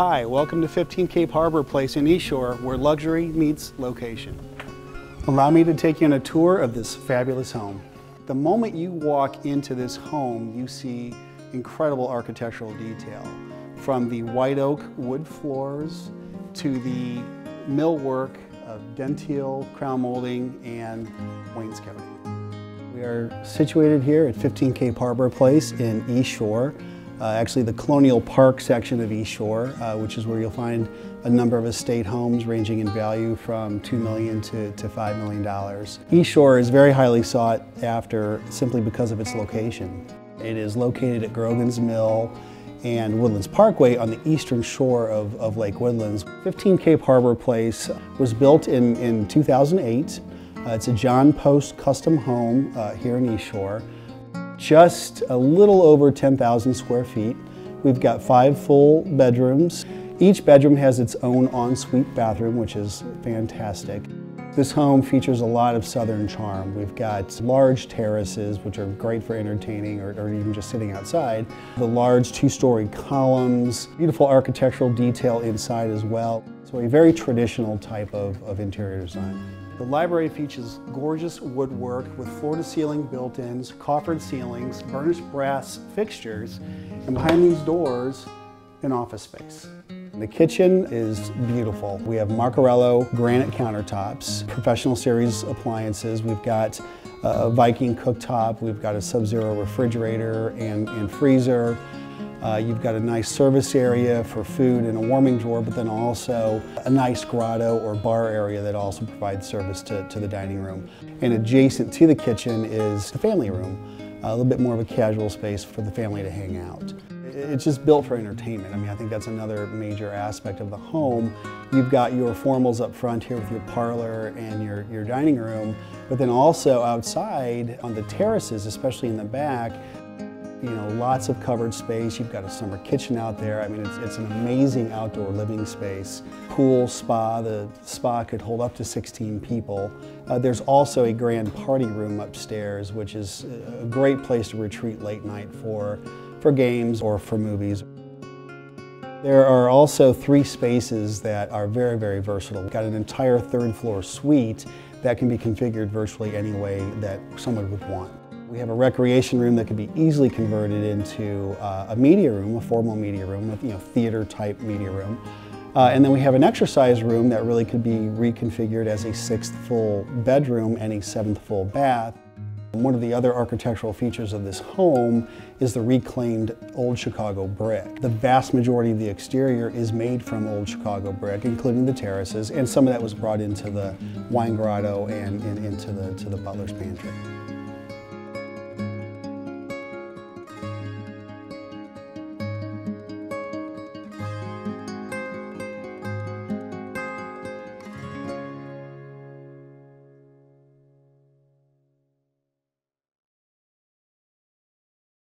Hi, welcome to 15 Cape Harbour Place in East Shore, where luxury meets location. Allow me to take you on a tour of this fabulous home. The moment you walk into this home, you see incredible architectural detail. From the white oak wood floors to the millwork of dentille, crown molding, and wainscoting. We are situated here at 15 Cape Harbour Place in East Shore. Actually the Colonial Park section of East Shore, which is where you'll find a number of estate homes ranging in value from $2 million to $5 million. East Shore is very highly sought after simply because of its location. It is located at Grogan's Mill and Woodlands Parkway on the eastern shore of Lake Woodlands. 15 Cape Harbour Place was built in 2008. It's a John Post custom home here in East Shore. Just a little over 10,000 square feet. We've got 5 full bedrooms. Each bedroom has its own ensuite bathroom, which is fantastic. This home features a lot of southern charm. We've got large terraces, which are great for entertaining or even just sitting outside. The large 2-story columns, beautiful architectural detail inside as well. So a very traditional type of interior design. The library features gorgeous woodwork with floor-to-ceiling built-ins, coffered ceilings, burnished brass fixtures, and behind these doors, an office space. The kitchen is beautiful. We have Marcarello granite countertops, professional series appliances. We've got a Viking cooktop. We've got a Sub-Zero refrigerator and freezer. You've got a nice service area for food and a warming drawer, but then also a nice grotto or bar area that also provides service to the dining room. And adjacent to the kitchen is the family room, a little bit more of a casual space for the family to hang out. It's just built for entertainment. I mean, I think that's another major aspect of the home. You've got your formals up front here with your parlor and your dining room, but then also outside on the terraces, especially in the back, you know, lots of covered space. You've got a summer kitchen out there. I mean, it's an amazing outdoor living space. Pool, spa, the spa could hold up to 16 people. There's also a grand party room upstairs, which is a great place to retreat late night for games or for movies. There are also 3 spaces that are very, very versatile. We've got an entire 3rd floor suite that can be configured virtually any way that someone would want. We have a recreation room that can be easily converted into a media room, a formal media room, you know, theater-type media room. And then we have an exercise room that really could be reconfigured as a 6th full bedroom and a 7th full bath. And one of the other architectural features of this home is the reclaimed Old Chicago brick. The vast majority of the exterior is made from Old Chicago brick, including the terraces, and some of that was brought into the wine grotto and into the butler's pantry.